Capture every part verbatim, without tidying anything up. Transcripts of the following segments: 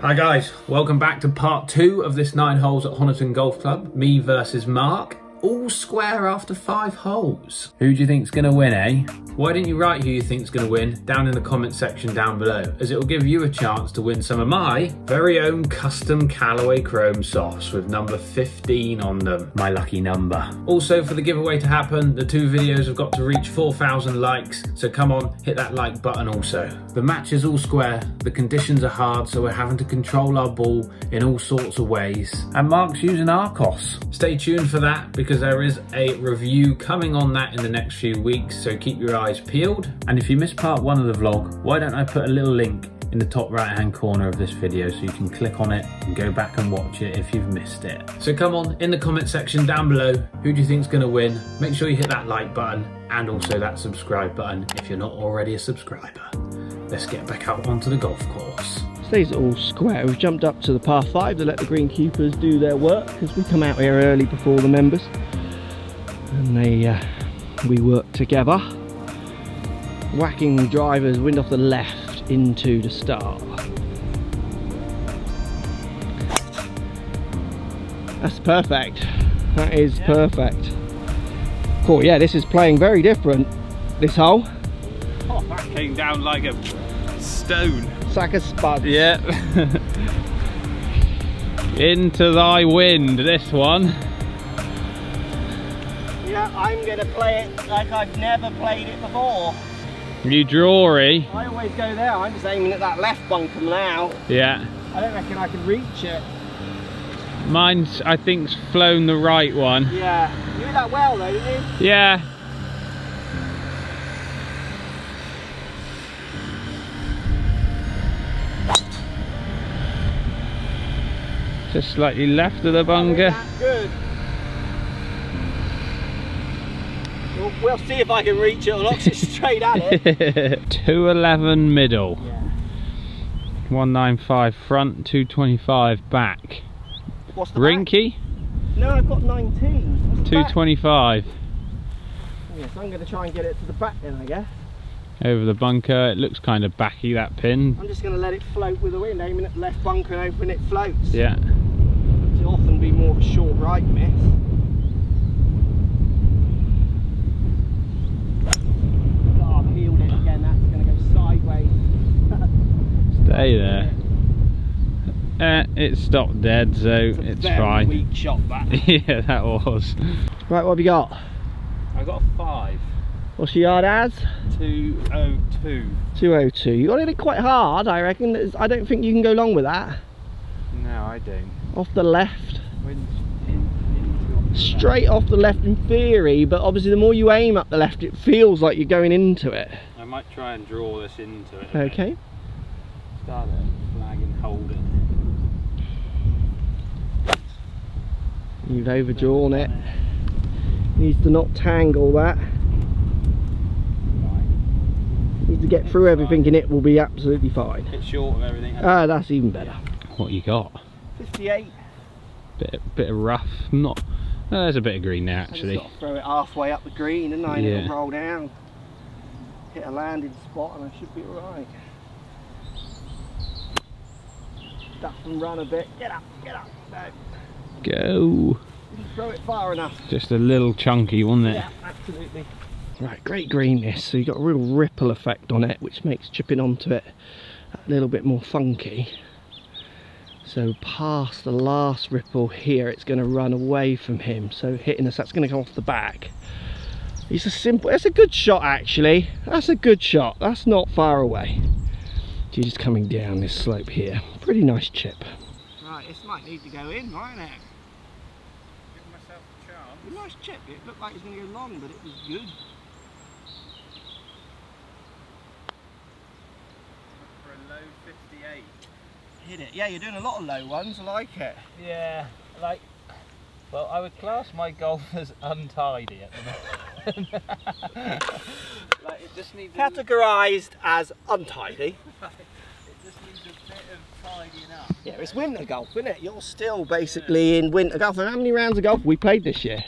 Hi guys, welcome back to part two of this nine holes at Honiton Golf Club. Me versus Mark, all square after five holes. Who do you think's gonna win, eh? Why didn't you write who you think's gonna win down in the comment section down below, as it will give you a chance to win some of my very own custom Callaway chrome softs with number fifteen on them, my lucky number. Also, for the giveaway to happen, the two videos have got to reach four thousand likes, so come on, hit that like button also. The match is all square, the conditions are hard, so we're having to control our ball in all sorts of ways. And Mark's using Arcos. Stay tuned for that, because there is a review coming on that in the next few weeks, so keep your eyes peeled. And if you missed part one of the vlog, why don't I put a little link in the top right hand corner of this video so you can click on it and go back and watch it if you've missed it. So come on, in the comment section down below, who do you think's gonna win? Make sure you hit that like button and also that subscribe button if you're not already a subscriber. Let's get back out onto the golf course. Stays all square. We've jumped up to the par five to let the greenkeepers do their work, because we come out here early before the members and they uh, we work together. Whacking the drivers, wind off the left into the star. That's perfect. That is yeah. perfect. Cool, yeah, this is playing very different, this hole. Oh, that came down like a stone. Sack of spuds. Yeah. Into thy wind, this one. Yeah, I'm going to play it like I've never played it before. You drawy. I always go there. I'm just aiming at that left bunker now. Yeah. I don't reckon I can reach it. Mine's, I think, flown the right one. Yeah. You did that well though, didn't you? Yeah. Just slightly left of the bunker. Good. We'll, we'll see if I can reach it or not. It's straight at it. two eleven middle. Yeah. one ninety-five front, two twenty-five back. What's the Rinky? Back? No, I've got nineteen. What's two twenty-five. Oh, yes, I'm going to try and get it to the back then, I guess. Over the bunker. It looks kind of backy, that pin. I'm just going to let it float with the wind, aiming at the left bunker and hoping it floats. Yeah. It'll often be more of a short right miss. But I've heeled it again, that's going to go sideways. Stay there. Uh, it stopped dead, so it's, a it's very fine. Weak shot back. Yeah, that was. Right, what have you got? I got a five. What's your yard as? two oh two. two oh two. You got it quite hard, I reckon. I don't think you can go long with that. No, I don't. Off the left. Wind in, into off the Straight left. off the left in theory, but obviously the more you aim up the left, it feels like you're going into it. I might try and draw this into it. Okay. Bit. Start it, flag and hold it. You've overdrawn it. Needs to not tangle that. To get through everything and it will be absolutely fine. It's short of everything. Ah, that's even better. What you got? fifty-eight. Bit, bit of rough. Not. No, there's a bit of green there actually. I just got to throw it halfway up the green, and I yeah. it'll roll down. Hit a landing spot, and I should be alright. Duck and run a bit. Get up, get up. No. Go. Didn't throw it far enough. Just a little chunky, wasn't it? Yeah, absolutely. Right, great green this, so you've got a real ripple effect on it, which makes chipping onto it a little bit more funky. So past the last ripple here, it's going to run away from him, so hitting us, that's going to come off the back. It's a simple, it's a good shot actually, that's a good shot, that's not far away. So you're just coming down this slope here, pretty nice chip. Right, this might need to go in, right now. Give myself a chance. A nice chip, it looked like it was going to go long, but it was good. fifty-eight. Hit it. Yeah, you're doing a lot of low ones, I like it. Yeah, like, well, I would class my golf as untidy at the moment. Like, it just needs Categorised a... as untidy. It just needs a bit of tidying up. Yeah, it's winter golf, isn't it? You're still basically yeah. in winter golf. And how many rounds of golf have we played this year?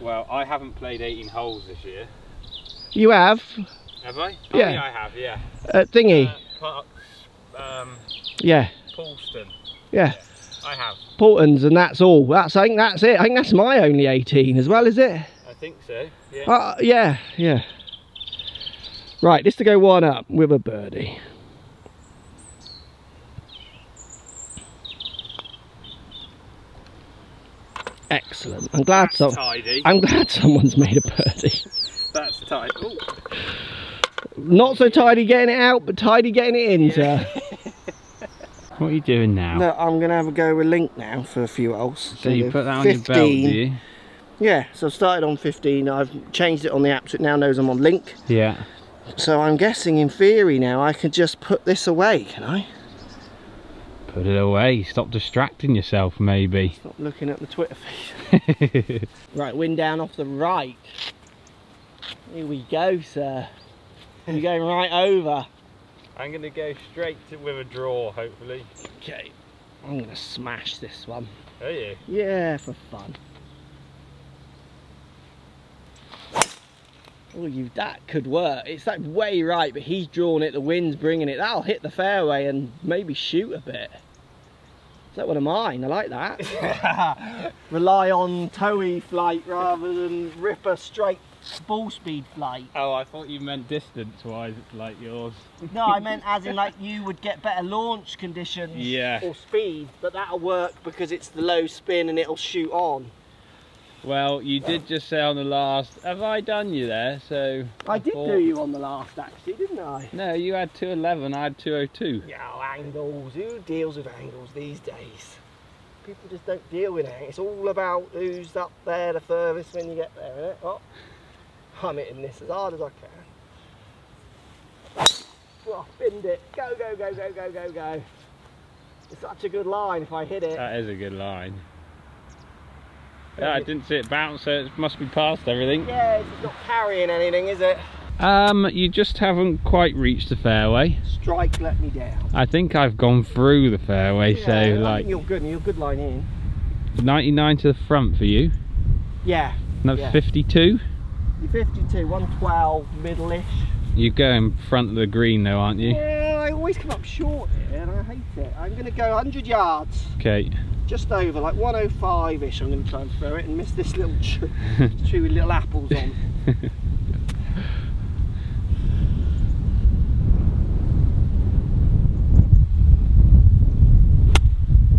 Well, I haven't played eighteen holes this year. You have? Have I? Yeah. Oh, yeah, I have, yeah. Uh, thingy. Uh, um, yeah. Paulston. Yeah. I have. Paultons, and that's all. That's, I think that's it. I think that's my only eighteen as well, is it? I think so, yeah. Uh, yeah, yeah. Right, this to go one up with a birdie. Excellent. I'm glad, some, I'm glad someone's made a birdie. That's tidy. Ooh. Not so tidy getting it out, but tidy getting it in, yeah. Sir. What are you doing now? No, I'm going to have a go with Link now for a few holes. So, so you put that fifteen, on your belt, do you? Yeah, so I've started on fifteen. I've changed it on the app, so it now knows I'm on Link. Yeah. So I'm guessing in theory now I could just put this away, can I? Put it away, stop distracting yourself maybe. Stop looking at the Twitter feed. Right, wind down off the right. Here we go, sir. You're going right over. I'm going to go straight to, with a draw, hopefully. Okay, I'm going to smash this one. Are you? Yeah, for fun. Oh, you, that could work. It's like way right, but he's drawn it, the wind's bringing it. That'll hit the fairway and maybe shoot a bit. Is that one of mine? I like that. Rely on toey flight rather than ripper straight ball speed flight. Oh, I thought you meant distance-wise like yours. No, I meant as in like you would get better launch conditions, yeah, or speed, but that'll work because it's the low spin and it'll shoot on. Well, you did just say on the last, have I done you there? So I did do you on the last, actually, didn't I? No, you had two eleven, I had two oh two. Oh, angles. Who deals with angles these days? People just don't deal with angles. It's all about who's up there the furthest when you get there, isn't it? Oh, I'm hitting this as hard as I can. Oh, binned it. Go, go, go, go, go, go, go. It's such a good line if I hit it. That is a good line. Yeah, I didn't see it bounce, so it must be past everything. Yeah, it's not carrying anything, is it? Um, you just haven't quite reached the fairway. Strike let me down. I think I've gone through the fairway, yeah, so I like... think you're good, you're good line in. ninety-nine to the front for you. Yeah. Another yeah. fifty-two. You're fifty-two, one twelve, middle-ish. You're going front of the green though, aren't you? Yeah, I always come up short here and I hate it. I'm going to go one hundred yards. Okay. Just over, like one oh five-ish, I'm going to try and throw it and miss this little tree, tree with little apples on.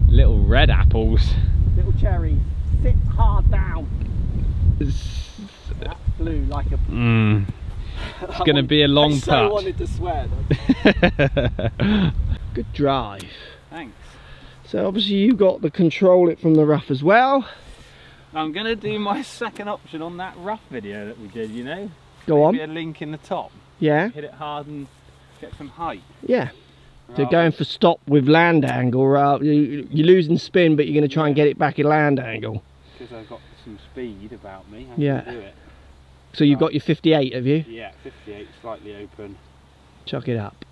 Little red apples. Little cherries. Sit hard down. That flew like a... Mm. It's going to be a long putt. I so wanted to swear. Good drive. Thanks. So obviously you got the control it from the rough as well. I'm going to do my second option on that rough video that we did, you know? Go Maybe on. Maybe a link in the top. Yeah. Hit it hard and get some height. Yeah. So going for stop with land angle, right? You're losing spin but you're going to try and get it back in land angle. Because I've got some speed about me, I can yeah. do it. So you've right. got your fifty-eight, have you? Yeah, fifty-eight, slightly open. Chuck it up.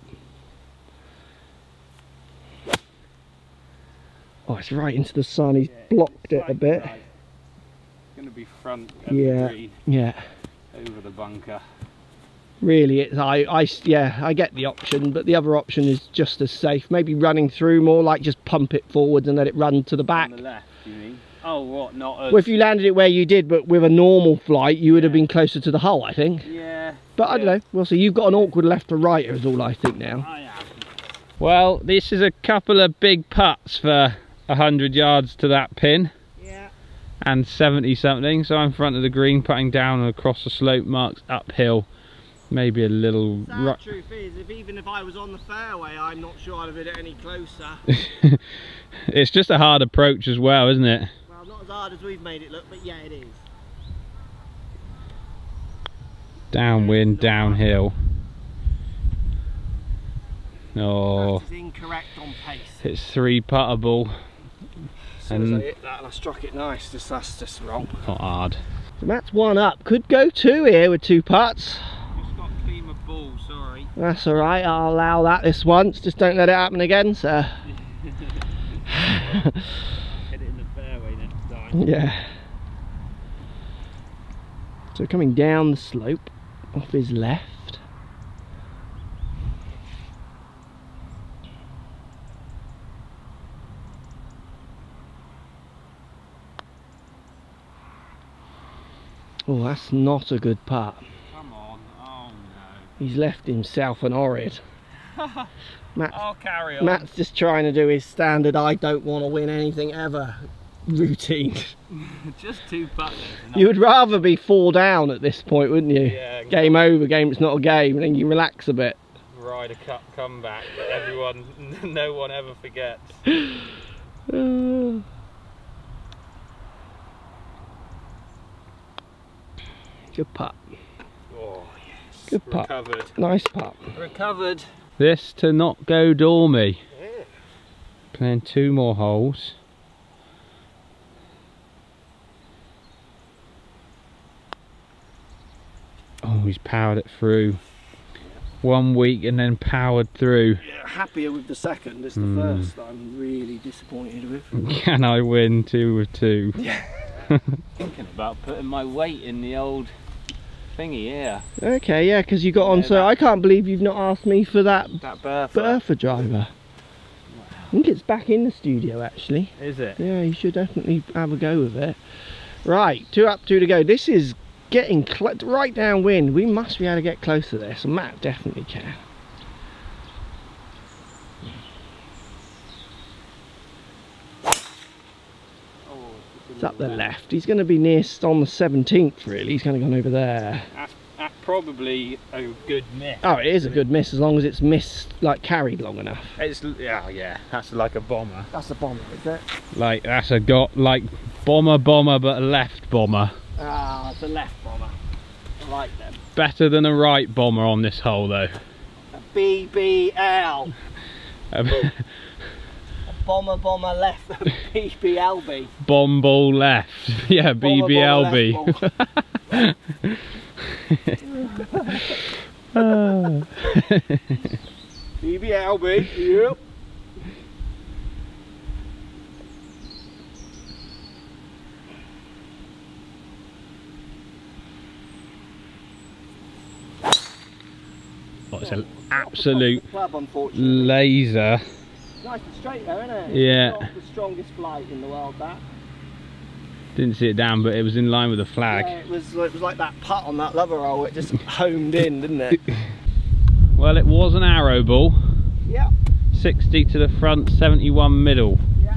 Oh, it's right into the sun. He's yeah, blocked it a bit. Right. It's going to be front and yeah, green. Yeah. Over the bunker. Really, it's I, I, yeah, I get the option, but the other option is just as safe. Maybe running through more, like just pump it forwards and let it run to the back. On the left, you mean? Oh, what? Not a... Well, if you landed it where you did, but with a normal flight, you would yeah. have been closer to the hole, I think. Yeah. But yeah. I don't know. Well, so you've got an awkward left to right, is all I think now. I am. Well, this is a couple of big putts for one hundred yards to that pin, yeah, and seventy something, so I'm in front of the green putting down and across the slope, marks uphill, maybe a little... The truth is, if even if I was on the fairway, I'm not sure I'd have hit it any closer. It's just a hard approach as well, isn't it? Well, not as hard as we've made it look, but yeah, it is. Downwind, downhill. Oh, that is incorrect on pace. It's three puttable. As soon as I hit that and I struck it nice, just, that's just wrong. Not hard. So that's one up. Could go two here with two putts. Just got to clean my ball, sorry. That's alright, I'll allow that this once. Just don't let it happen again, sir. Hit it in the fairway next time. Yeah. So coming down the slope, off his left. Oh, that's not a good putt. Come on. Oh no. He's left himself an orrid. Matt, I'll carry on. Matt's just trying to do his standard I don't want to win anything ever routine. Just two putts. You would rather be four down at this point, wouldn't you? Yeah, game no. over, game it's not a game, and then you relax a bit. Ryder Cup comeback that everyone no one ever forgets. Uh, good putt. Oh yes. Good putt. Recovered. Nice putt. Recovered. This to not go dormy. Yeah. Playing two more holes. Oh, he's powered it through. One week and then powered through. Yeah, happier with the second. It's the mm. first that I'm really disappointed with. Can I win two with two? Yeah. Thinking about putting my weight in the old thingy here. Okay, yeah, because you got yeah, on. So that, I can't believe you've not asked me for that, that Bertha driver. Wow. I think it's back in the studio actually. Is it? Yeah, you should definitely have a go with it. Right, two up, two to go. This is getting cl right downwind. We must be able to get close to this. Matt definitely can. Oh, it's up the left. He's going to be near on the seventeenth really. He's going to go over there. That's, that's probably a good miss. Oh, it is a good miss as long as it's missed, like carried long enough. It's oh yeah, that's like a bomber. That's a bomber, is it? Like that's a got like bomber bomber but a left bomber. Ah, it's a left bomber. I like them. Better than a right bomber on this hole though. A B B L. a, a bomber bomber left. B B L B. Bomb ball left. Yeah, B B L B. B B L B, yep. It's an absolute club, laser. Nice and straight there, isn't it? Yeah. It's not the strongest flight in the world, that. Didn't see it down, but it was in line with the flag. Yeah, it was. It was like that putt on that lover hole. It just homed in, didn't it? Well, it was an arrow ball. Yeah. sixty to the front, seventy-one middle. Yeah.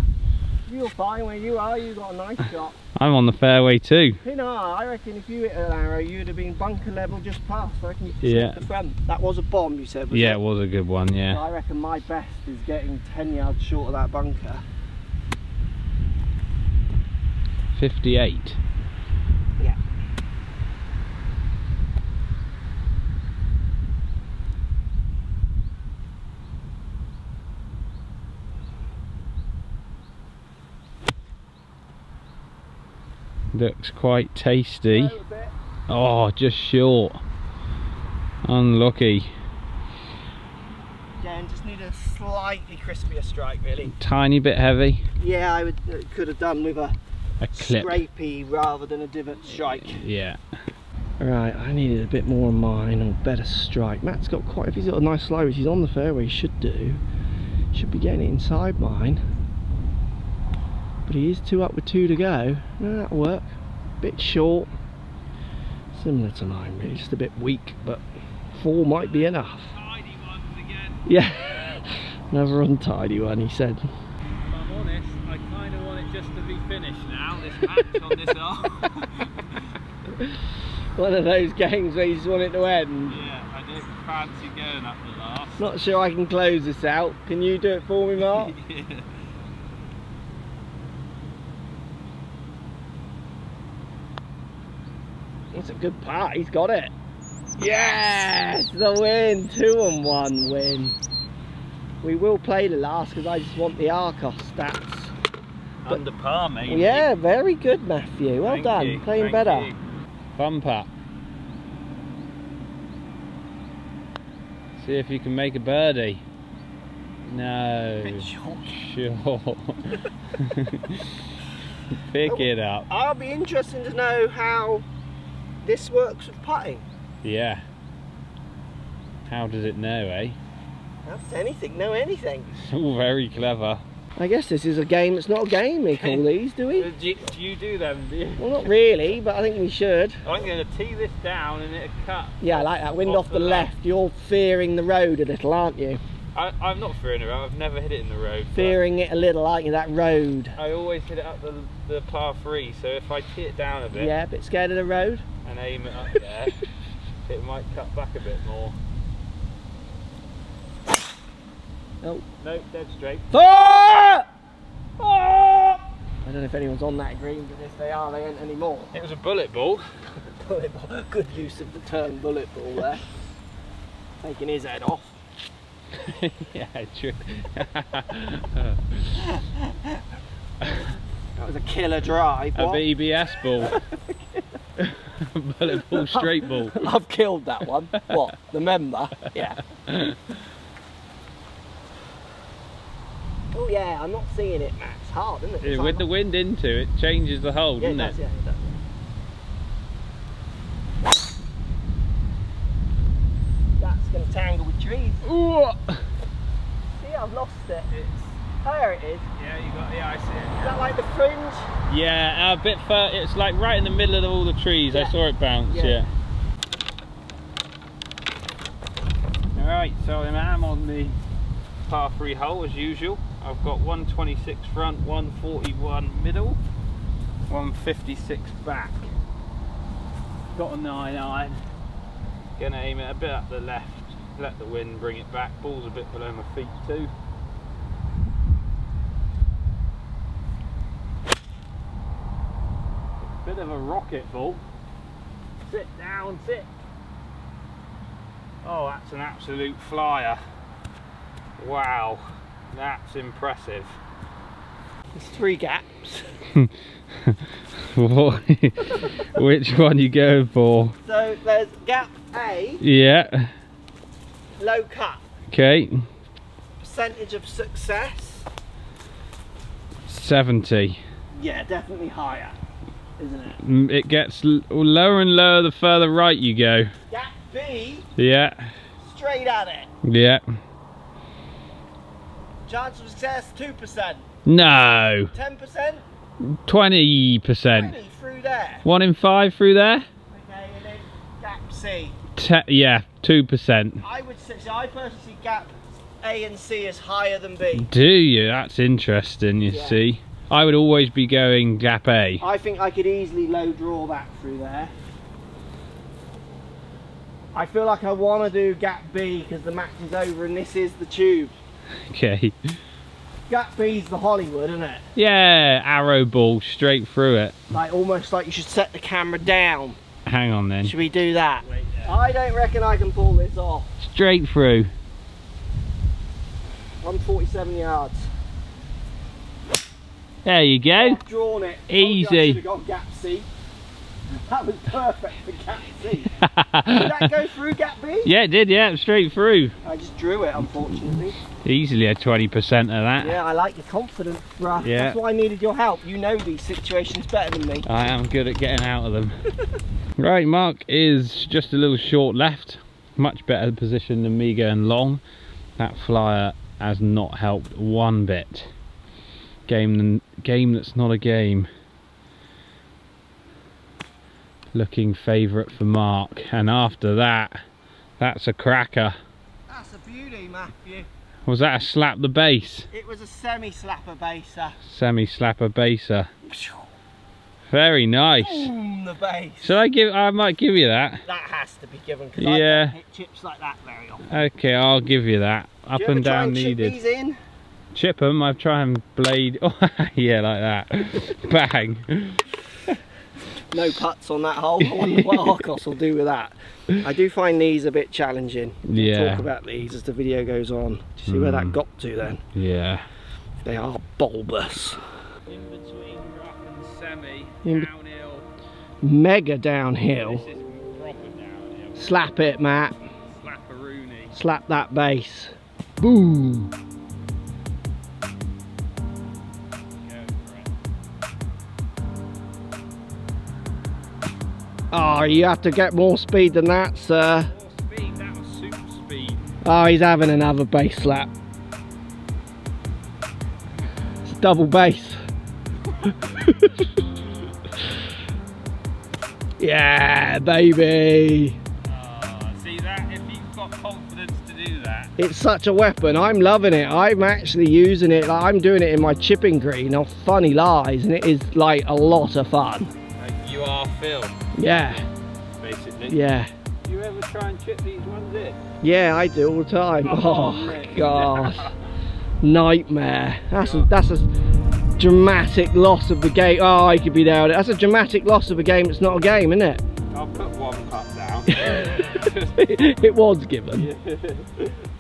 You're fine where you are. You got a nice shot. I'm on the fairway too. You know, I reckon if you hit an arrow, you'd have been bunker level just past. I reckon you could yeah. the front. That was a bomb, you said, was Yeah, it? it was a good one, yeah. So I reckon my best is getting ten yards short of that bunker. fifty-eight. Yeah. Looks quite tasty. Oh, just short. Unlucky. Again, just need a slightly crispier strike, really. Tiny bit heavy. Yeah, I would, could have done with a, a clip. Scrapey rather than a divot strike. Yeah. Right, I needed a bit more of mine and a better strike. Matt's got quite, if he's got a nice slow, which he's on the fairway, he should do. Should be getting it inside mine. But he is two up with two to go. No, that'll work. Bit short. Similar to mine, really. Just a bit weak, but four might be enough. Tidy ones again. Yeah. Another untidy one, he said. If I'm honest, I kind of want it just to be finished now. This match on this hole. One of those games where you just want it to end. Yeah, I do fancy going up the last. Not sure I can close this out. Can you do it for me, Mark? Yeah. It's a good putt, he's got it. Yes, the win, two and one win. We will play the last because I just want the Arcos stats. But under par, maybe. Yeah, very good, Matthew. Well Thank done, you. playing Thank better. You. Fun putt. See if you can make a birdie. No. A bit short. Sure. Pick oh, it up. I'll be interested to know how this works with putting. Yeah. How does it know, eh? How does anything know anything? It's all very clever. I guess this is a game that's not a game, we call these, do we? Do you, do you do them, do you? Well, not really, but I think we should. I'm going to tee this down and it'll cut. Yeah, I like that. Wind off, off the, the left. left. You're fearing the road a little, aren't you? I, I'm not fearing it, I've never hit it in the road. Fearing it a little, aren't you, that road? I always hit it up the, the par three, so if I tee it down a bit... Yeah, a bit scared of the road. And aim it up there, it might cut back a bit more. Oh. No, dead straight. Ah! Ah! I don't know if anyone's on that green, but if they are, they ain't anymore. It was a bullet ball. Bullet ball. Good use of the term bullet ball there. Taking his head off. Yeah, true. That was a killer drive. A what? B B S ball. Bullet ball, straight ball. I've killed that one. What? The member? Yeah. Oh yeah, I'm not seeing it, Max. It's hard, isn't it? Yeah, with the wind into it, changes the hole, yeah, doesn't it? Does, yeah, it does, yeah. That's going to tangle with trees. Ooh. See, I've lost it. It's... There it is. Yeah, you got. Yeah, I see it. Yeah. Is that like the fringe? Yeah, a bit further. It's like right in the middle of all the trees. Yeah. I saw it bounce. Yeah. yeah. All right, so I'm on the par three hole as usual. I've got one twenty-six front, one forty-one middle, one fifty-six back. Got a nine iron. Gonna aim it a bit up the left, let the wind bring it back. Ball's a bit below my feet too. Bit of a rocket ball. Sit down, sit. Oh, that's an absolute flyer. Wow, that's impressive. There's three gaps. Which one are you going for? So there's gap A. Yeah. Low cut. Okay. Percentage of success? seventy. Yeah, definitely higher, isn't it? It gets lower and lower the further right you go. Gap B? Yeah. Straight at it. Yeah. Chance of success two percent. No. ten percent? twenty percent. twenty through there. one in five through there. Okay, and then gap C. Te yeah, two percent. I would say, so I personally see gap A and C as higher than B. Do you? That's interesting, you yeah. see. I would always be going gap A. I think I could easily low draw back through there. I feel like I want to do gap B because the match is over and this is the tube. Okay. Gap B's the Hollywood, isn't it? Yeah, arrow ball straight through it. Like almost like you should set the camera down. Hang on then. Should we do that? Wait, yeah. I don't reckon I can pull this off. Straight through. one forty-seven yards. There you go. I've drawn it. Easy. I should have got gap C. That was perfect for gap C. Did that go through gap B? Yeah, it did, yeah, straight through. I just drew it, unfortunately. Easily a twenty percent of that. Yeah, I like your confidence, bruh. Yeah. That's why I needed your help. You know these situations better than me. I am good at getting out of them. Right, Mark is just a little short left. Much better position than me going long. That flyer has not helped one bit. Game, game that's not a game. Looking favourite for Mark, and after that, that's a cracker. That's a beauty, Matthew. Was that a slap the base? It was a semi-slapper baser. Semi-slapper baser. Very nice. Boom, the base. So I give, I might give you that. That has to be given because yeah. I don't hit chips like that very often. Okay, I'll give you that. Up Do you and ever down try and needed. Chip these in? Chip them. I've tried and blade. Oh, yeah, like that. Bang. No putts on that hole. I wonder what Arcos will do with that. I do find these a bit challenging. Yeah. We'll talk about these as the video goes on. Do you see mm. where that got to then? Yeah. They are bulbous. In between rock and semi, In downhill. Mega downhill. This is proper downhill. Slap it, Matt. Slap-a-rooney. Slap that bass. Boom. Oh, you have to get more speed than that, sir. More speed, that was super speed. Oh, he's having another bass slap. double bass. Yeah, baby. Oh, see that? If you've got confidence to do that. It's such a weapon. I'm loving it. I'm actually using it. Like, I'm doing it in my chipping green off funny lies, and it is like a lot of fun. Like you are filmed. Yeah. Basically. Yeah. Do you ever try and chip these ones in? Yeah, I do all the time. Oh, oh God. Nightmare. That's a, that's a dramatic loss of the game. Oh, I could be down. That's a dramatic loss of a game. It's not a game, isn't it? I'll put one putt down. It was given. Yeah.